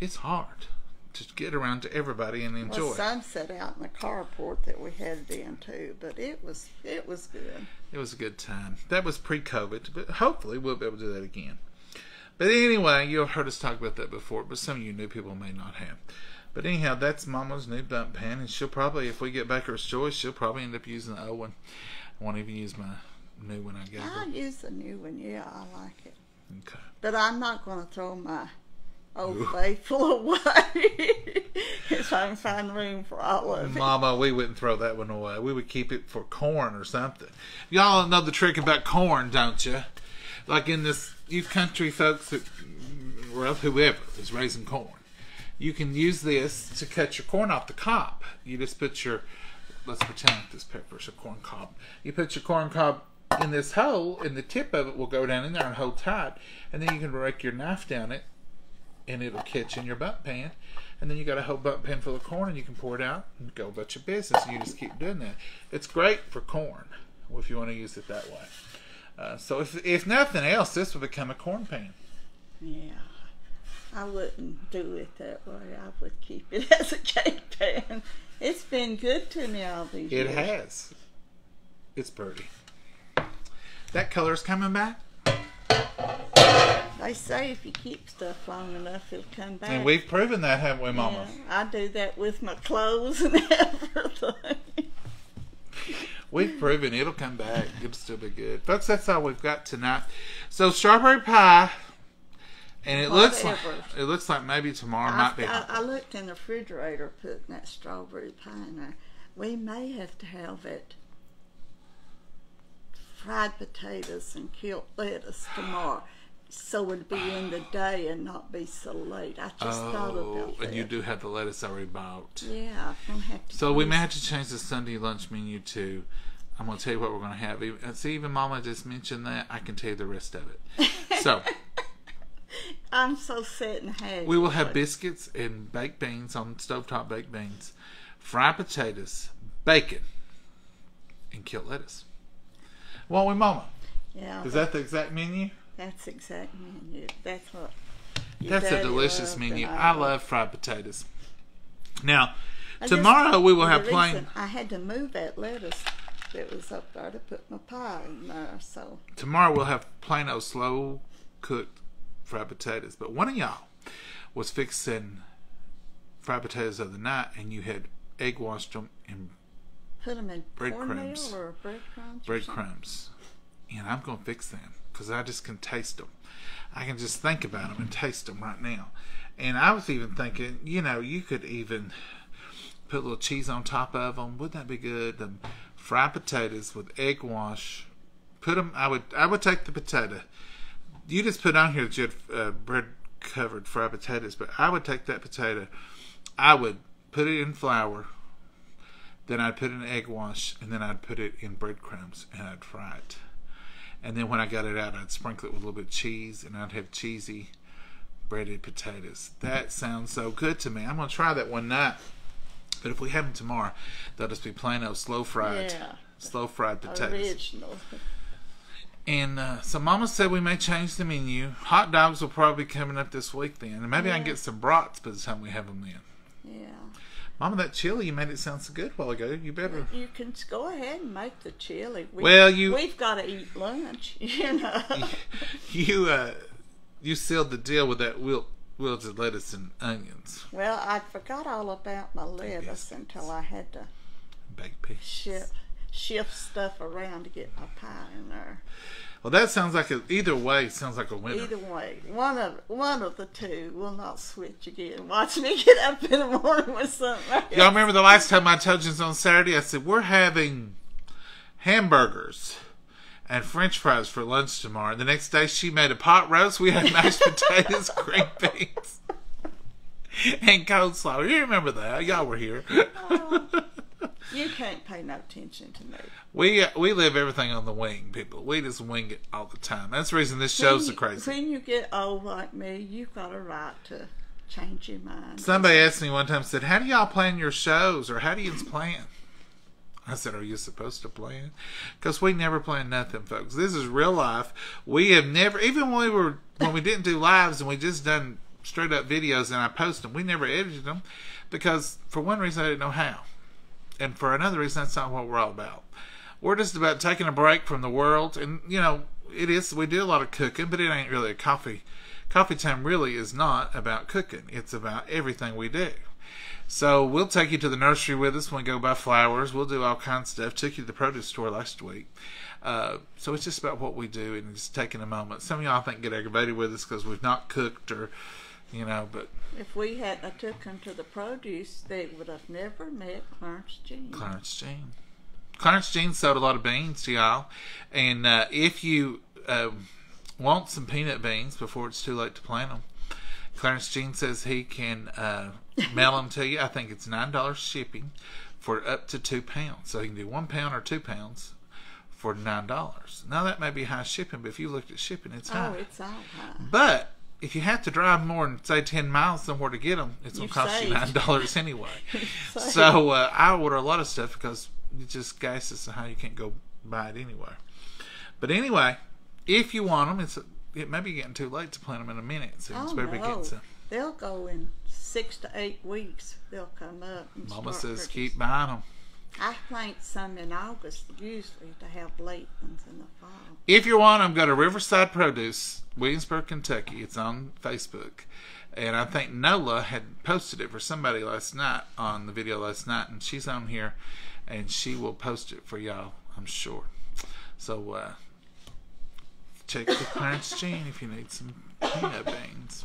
It's hard to get around to everybody and enjoy. Well, some sat out in the carport that we had then too, but it was it was good. It was a good time. That was pre-COVID, but hopefully we'll be able to do that again. But anyway, you've heard us talk about that before, but some of you new people may not have. But anyhow, that's Mama's new dump pan, and she'll probably, if we get Baker's Joy, she'll probably end up using the old one. I won't even use my new one I gave her. I'll use the new one. Yeah, I like it. Okay. But I'm not going to throw my Old Faithful away. If I can find room for all of it. Mama, we wouldn't throw that one away. We would keep it for corn or something. Y'all know the trick about corn, don't you? Like in this, you country folks, that, well, whoever is raising corn, you can use this to cut your corn off the cob. You just put your, let's pretend like this pepper is a corn cob. You put your corn cob in this hole, and the tip of it will go down in there and hold tight, and then you can rake your knife down it, and it'll catch in your bump pan, and then you got a whole butt pan full of corn and you can pour it out and go about your business. You just keep doing that. It's great for corn if you want to use it that way. Uh, so if, if nothing else, this would become a corn pan. Yeah. I wouldn't do it that way. I would keep it as a cake pan. It's been good to me all these years. It has. It's pretty. That color's coming back. They say if you keep stuff long enough, it'll come back. And we've proven that, haven't we, Mama? Yeah, I do that with my clothes and everything. We've proven it'll come back. It'll still be good. Folks, that's all we've got tonight. So, strawberry pie. And it looks, like, it looks like maybe tomorrow I, might be. I, I looked in the refrigerator putting that strawberry pie in there. We may have to have it fried potatoes and killed lettuce tomorrow. So it'd be in the day and not be so late. I just oh, thought about that. And you do have the lettuce already bought. Yeah. I'm gonna have to so we may have to change the Sunday lunch menu to... I'm going to tell you what we're going to have. See, even Mama just mentioned that. I can tell you the rest of it. So... I'm so set and happy. We will have biscuits and baked beans on stovetop baked beans, fried potatoes, bacon, and killed lettuce. Won't we, Mama? Yeah. Is that the exact menu? That's the exact menu. That's what. That's a delicious menu. I love fried potatoes. Now, tomorrow we will have plain. I had to move that lettuce that was up there to put my pie in there. So tomorrow we'll have plain old slow cooked fried potatoes, but one of y'all was fixing fried potatoes the other night, and you had egg washed them and put them in breadcrumbs, or breadcrumbs, breadcrumbs, and I'm gonna fix them because I just can taste them. I can just think about them and taste them right now. And I was even thinking, you know, you could even put a little cheese on top of them. Wouldn't that be good? The fried potatoes with egg wash. Put them. I would. I would take the potato. You just put on here that you had uh, bread-covered fried potatoes, but I would take that potato, I would put it in flour, then I'd put it in egg wash, and then I'd put it in breadcrumbs, and I'd fry it. And then when I got it out, I'd sprinkle it with a little bit of cheese, and I'd have cheesy breaded potatoes. That sounds so good to me. I'm going to try that one night, but if we have them tomorrow, they'll just be plain old slow-fried, yeah, slow-fried potatoes. Original. And uh, so Mama said we may change the menu. Hot dogs will probably be coming up this week then. And maybe yeah. I can get some brats by the time we have them then. Yeah. Mama, that chili, you made it sound so good a while ago. You better... You can go ahead and make the chili. We, well, you... We've got to eat lunch, you know. You uh, you sealed the deal with that wilt, wilted lettuce and onions. Well, I forgot all about my lettuce until I had to... Baked peas. Ship. Shift stuff around to get my pie in there. Well, that sounds like a, either way sounds like a winner. Either way, one of one of the two will not switch again. Watch me get up in the morning with something. Y'all remember the last time I told you on Saturday? I said we're having hamburgers and French fries for lunch tomorrow. And the next day, she made a pot roast. We had mashed potatoes, green beans, and coleslaw. You remember that? Y'all were here. Uh, You can't pay no attention to me. We uh, we live everything on the wing, people. We just wing it all the time. That's the reason this show's so crazy. When you get old like me, you've got a right to change your mind. Somebody asked me one time, said, how do y'all plan your shows? Or how do you plan? I said, are you supposed to plan? Because we never plan nothing, folks. This is real life. We have never, even when we, were, when we didn't do lives and we just done straight up videos and I post them, we never edited them because for one reason I didn't know how. And for another reason, that's not what we're all about. We're just about taking a break from the world. And, you know, it is, we do a lot of cooking, but it ain't really a coffee. Coffee time really is not about cooking. It's about everything we do. So we'll take you to the nursery with us when we go buy flowers. We'll do all kinds of stuff. Took you to the produce store last week. Uh, so it's just about what we do and just taking a moment. Some of y'all, I think, get aggravated with us because we've not cooked or... You know, but if we hadn't took them to the produce, they would have never met Clarence Jean. Clarence Jean, Clarence Jean sold a lot of beans to y'all, and uh, if you uh, want some peanut beans before it's too late to plant them, Clarence Jean says he can uh, mail them to you. I think it's nine dollars shipping for up to two pounds, so you can do one pound or two pounds. For nine dollars. Now that may be high shipping, but if you looked at shipping, it's high. Oh, it's all high. But if you have to drive more than, say, ten miles somewhere to get them, it's going to cost saved. you nine dollars anyway. So uh, I order a lot of stuff because it just gasses and how you can't go buy it anyway. But anyway, if you want them, it's it may be getting too late to plant them in a minute. So oh, it's better no. to get some. They'll go in six to eight weeks. They'll come up. And Mama says purchasing. keep buying them. I plant some in August usually to have late ones in the fall. If you want them, go to Riverside Produce, Williamsburg, Kentucky. It's on Facebook. And I think Nola had posted it for somebody last night on the video last night. And she's on here. And she will post it for y'all, I'm sure. So uh, check the Clarence Jean if you need some peanut beans.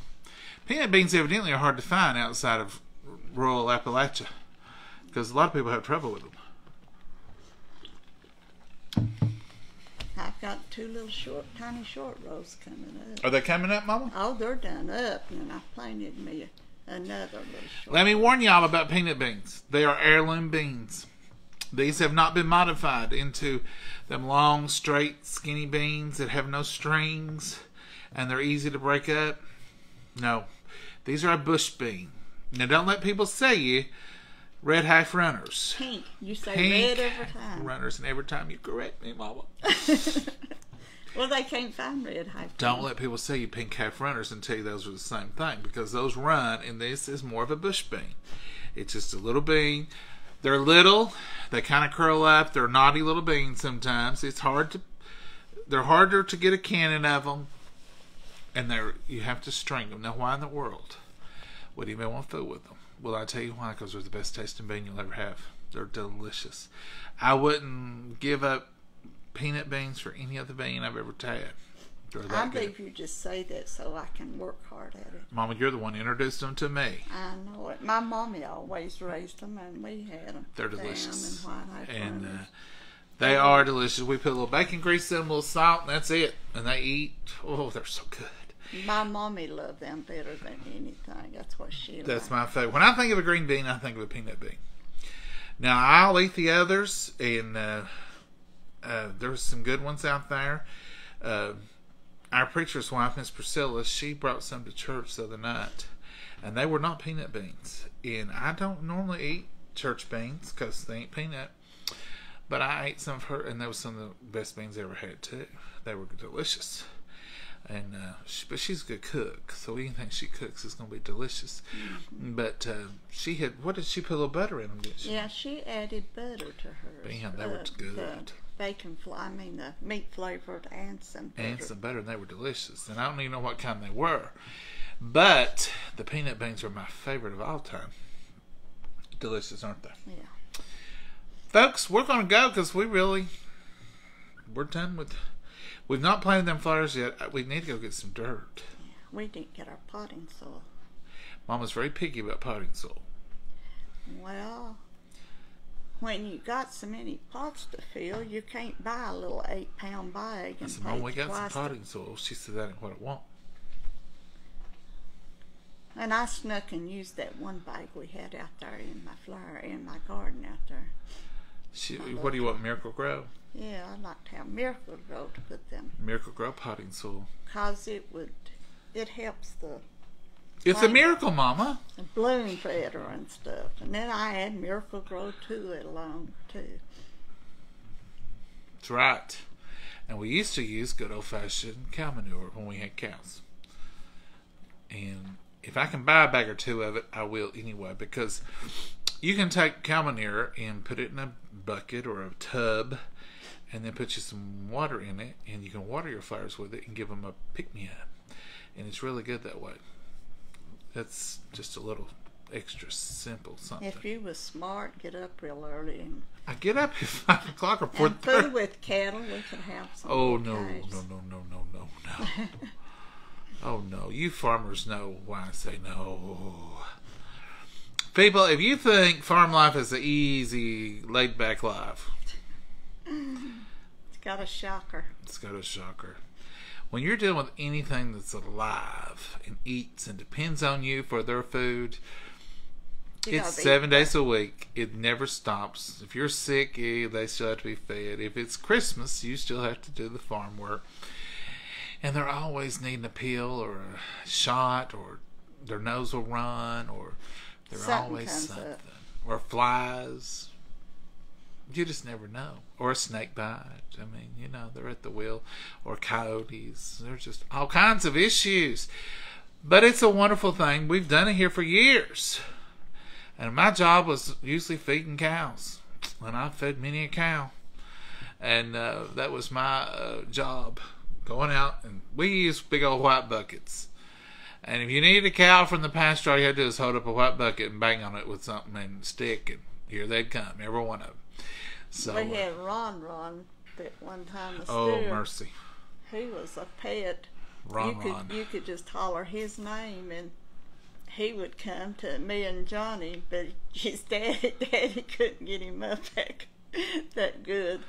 Peanut beans evidently are hard to find outside of rural Appalachia, because a lot of people have trouble with them. I've got two little short, tiny short rows coming up. Are they coming up, Mama? Oh, they're done up, and I planted me another little short. Let me warn y'all about peanut beans. They are heirloom beans. These have not been modified into them long, straight, skinny beans that have no strings, and they're easy to break up. No, these are a bush bean. Now, don't let people say you red half runners. Pink. You say Pink red every time. Runners, and every time you correct me, Mama. Well, they can't find red half. Don't let people say you pink half runners and tell you those are the same thing, because those run, and this is more of a bush bean. It's just a little bean. They're little. They kind of curl up. They're naughty little beans sometimes. It's hard to. They're harder to get a cannon of them. And they're, you have to string them. Now, why in the world would you even want food with them? Well, I tell you why, because they're the best tasting bean you'll ever have. They're delicious. I wouldn't give up peanut beans for any other bean I've ever had. I believe you just say that so I can work hard at it. Mama, you're the one who introduced them to me. I know it. My mommy always raised them, and we had them. They're delicious. And, and uh, they are delicious. We put a little bacon grease in, a little salt, and that's it. And they eat. Oh, they're so good. My mommy loved them better than anything. That's what she liked. That's my favorite. When I think of a green bean, I think of a peanut bean. Now, I'll eat the others, and uh, uh, there's some good ones out there. Uh, our preacher's wife, Miss Priscilla, she brought some to church the other night, and they were not peanut beans. And I don't normally eat church beans because they ain't peanut, but I ate some of her, and they were some of the best beans I ever had, too. They were delicious. And uh, she, but she's a good cook, so anything she cooks is going to be delicious. Mm-hmm. But uh, she had, what did she put a little butter in them, didn't she? Yeah, she added butter to hers. Damn, they the, were good. The bacon, I mean the meat flavored and some butter. And some butter, and they were delicious. And I don't even know what kind they were. But the peanut beans are my favorite of all time. Delicious, aren't they? Yeah. Folks, we're going to go because we really, we're done with... We've not planted them flowers yet. We need to go get some dirt. Yeah, we didn't get our potting soil. Mama's very picky about potting soil. Well, when you got so many pots to fill, you can't buy a little eight-pound bag. And I said, Mom, we got some potting soil. She said that ain't what I want. And I snuck and used that one bag we had out there in my flower, in my garden out there. She, what do you want, Miracle-Gro? Yeah, I like to have Miracle-Gro to put them. Miracle-Gro potting soil. Because it would, it helps the... It's a miracle, Mama. The bloom better and stuff. And then I add Miracle-Gro to it along, too. That's right. And we used to use good old-fashioned cow manure when we had cows. And if I can buy a bag or two of it, I will anyway, because you can take cow manure and put it in a bucket or a tub, and then put you some water in it, and you can water your flowers with it and give them a pick-me-up. And it's really good that way. That's just a little extra simple something. If you was smart, get up real early. And I get up at five o'clock or four thirty. And food with cattle, we can have some. Oh, no, guys. no, no, no, no, no, no. Oh, no. You farmers know why I say no. People, if you think farm life is an easy, laid-back life... It's got a shocker. It's got a shocker. When you're dealing with anything that's alive and eats and depends on you for their food, you it's seven days that. a week. It never stops. If you're sick, they still have to be fed. If it's Christmas, you still have to do the farm work. and they're always needing a pill or a shot, or their nose will run, or they're something always something. Up. Or flies. You just never know. Or a snake bite. I mean, you know, they're at the wheel. Or coyotes. There's just all kinds of issues. But it's a wonderful thing. We've done it here for years. And my job was usually feeding cows. And I fed many a cow. And uh, that was my uh, job. Going out, and we used big old white buckets. And if you needed a cow from the pasture, all you had to do is hold up a white bucket and bang on it with something and stick. And here they'd come, every one of them. So, we had Ron Ron that one time. The oh, steward, mercy. He was a pet. Ron you Ron. Could, you could just holler his name, and he would come to me and Johnny, but his daddy, daddy couldn't get him up that, that good.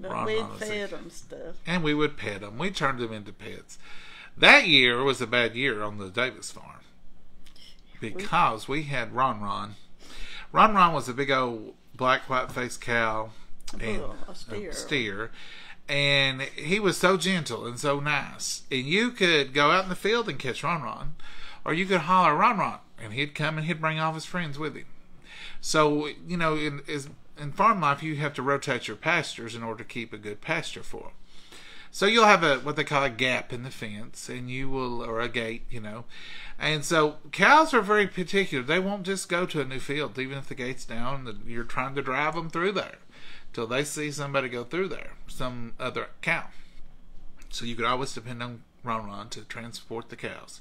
But Ron we'd Ron fed him stuff. And we would pet them. We turned them into pets. That year was a bad year on the Davis farm because we, we had Ron Ron. Ron Ron was a big old black, white-faced cow and oh, a steer. A steer. And he was so gentle and so nice. And you could go out in the field and catch Ron Ron, or you could holler Ron Ron, and he'd come and he'd bring all his friends with him. So, you know, in, in farm life, you have to rotate your pastures in order to keep a good pasture for them. So you'll have a what they call a gap in the fence, and you will, or a gate, you know. And so cows are very particular. They won't just go to a new field, even if the gate's down. You're trying to drive them through there till they see somebody go through there, some other cow. So you could always depend on Ron Ron to transport the cows.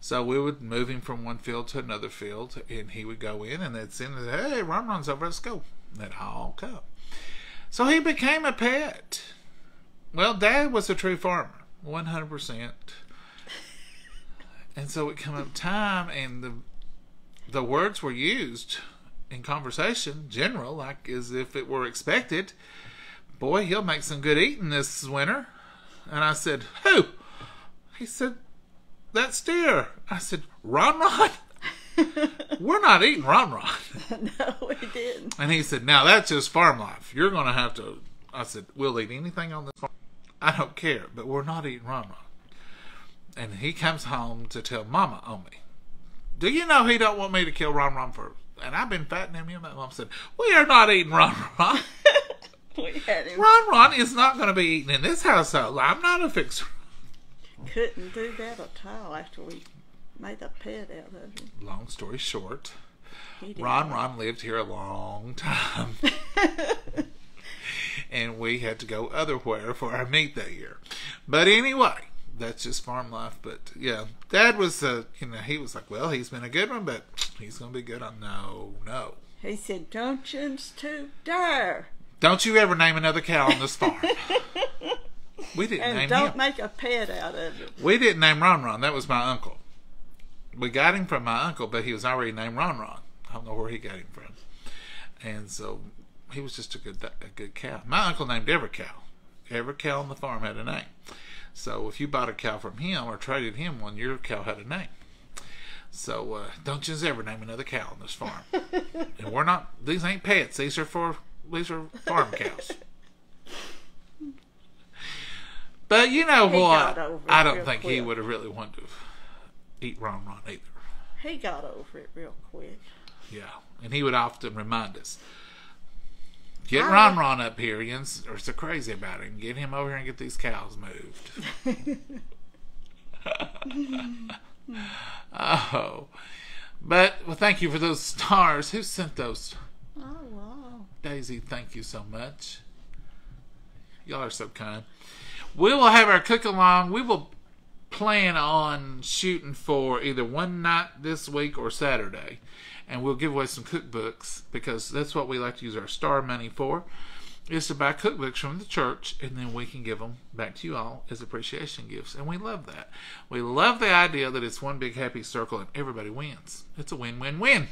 So we would move him from one field to another field, and he would go in, and they'd send him, hey, Ron Ron's over, let's go. And they'd all come. So he became a pet. Well, Dad was a true farmer, one hundred percent. And so it came up time, and the the words were used in conversation, general, like as if it were expected. Boy, he'll make some good eating this winter. And I said, who? He said, that steer. I said, Ron Ron? We're not eating Ron Ron. No, we didn't. And he said, now that's just farm life. You're going to have to... I said, we'll eat anything on this farm. I don't care, but we're not eating Ron Ron. And he comes home to tell Mama on me. Do you know he don't want me to kill Ron Ron first? And I've been fighting him. My mom said, we are not eating Ron Ron. We had him. Ron Ron is not going to be eaten in this household. I'm not a fixer. Couldn't do that at all after we made a pet out of him. Long story short, Ron Ron lived here a long time. And we had to go otherwhere for our meat that year. But anyway, that's just farm life. But yeah, Dad was, uh, you know, he was like, well, he's been a good one, but he's going to be good on no, no. He said, don't you to dare. Don't you ever name another cow on this farm. We didn't and name don't him. Don't make a pet out of it. We didn't name Ron Ron. That was my uncle. We got him from my uncle, but he was already named Ron Ron. I don't know where he got him from. And so... he was just a good a good cow. My uncle named every cow. Every cow on the farm had a name. So if you bought a cow from him or traded him one, your cow had a name. So uh, don't you ever name another cow on this farm. And we're not, these ain't pets. These are for, these are farm cows. But you know he what? I don't think quick. He would have really wanted to eat Ron Ron either. He got over it real quick. Yeah. And he would often remind us, get Ron Ron up here, or so crazy about him. Get him over here and get these cows moved. Oh, but well, thank you for those stars. Who sent those? Oh wow, Daisy, thank you so much. Y'all are so kind. We will have our cook along. We will plan on shooting for either one night this week or Saturday. And we'll give away some cookbooks because that's what we like to use our star money for, is to buy cookbooks from the church, and then we can give them back to you all as appreciation gifts. And we love that. We love the idea that it's one big happy circle and everybody wins. It's a win-win-win.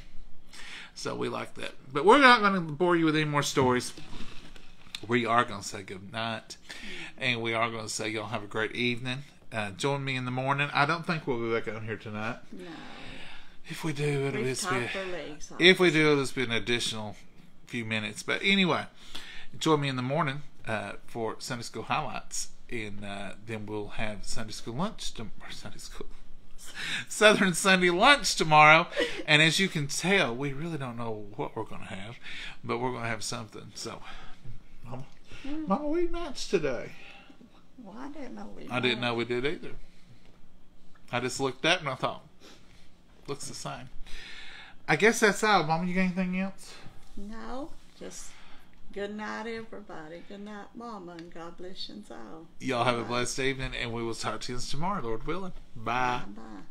So we like that. But we're not going to bore you with any more stories. We are going to say good night, and we are going to say y'all have a great evening. Uh, join me in the morning. I don't think we'll be back on here tonight. No. If we do, it'll just be if we do, it'll just be an additional few minutes. But anyway, join me in the morning uh, for Sunday School Highlights. and uh, then we'll have Sunday school lunch to, or Sunday school Southern Sunday lunch tomorrow, and as you can tell, we really don't know what we're going to have, but we're going to have something. So, Mama, mm. Mama we nuts today. Well, I didn't know we I didn't know we did either. I just looked up and I thought, looks the same. I guess that's all. Mama, you got anything else? No, just good night, everybody. Good night, Mama, and God bless you all. Y'all have a blessed evening, and we will talk to you tomorrow, Lord willing. Bye. Bye-bye.